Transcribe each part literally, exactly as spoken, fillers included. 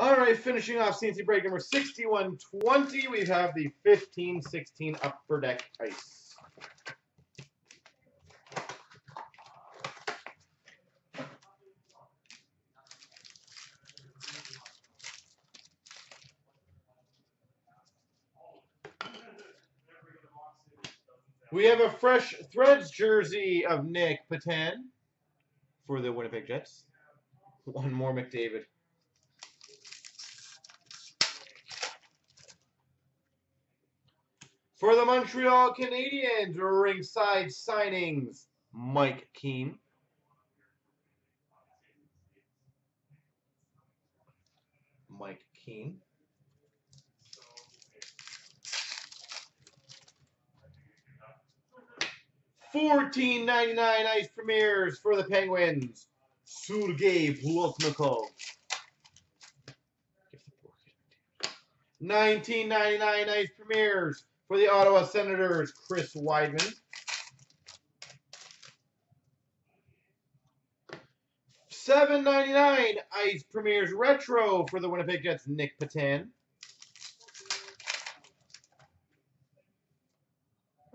All right, finishing off C N C break number sixty-one twenty, we have the fifteen sixteen Upper Deck Ice. We have a fresh Threads jersey of Nick Patan for the Winnipeg Jets. One more McDavid. For the Montreal Canadiens, ringside signings, Mike Keane. Mike Keane. fourteen ninety-nine Ice Premiers for the Penguins, Sergei Plotnikov. nineteen ninety-nine Ice Premiers for the Ottawa Senators, Chris Weidman. seven ninety-nine Ice Premiers Retro for the Winnipeg Jets, Nick Patan.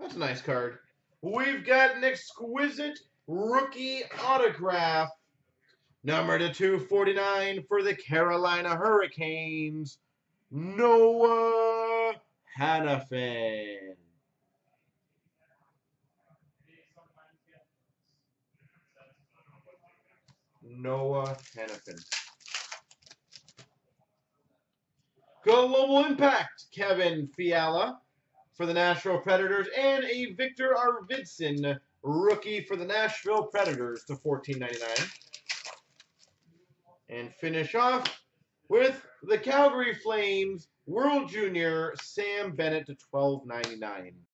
That's a nice card. We've got an exquisite rookie autograph, number to two forty-nine for the Carolina Hurricanes, Noah Hanifin. Noah Hanifin. Global Impact, Kevin Fiala for the Nashville Predators, and a Victor Arvidsson rookie for the Nashville Predators to fourteen ninety-nine. And finish off with the Calgary Flames World Junior Sam Bennett to twelve ninety-nine.